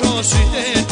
Shosite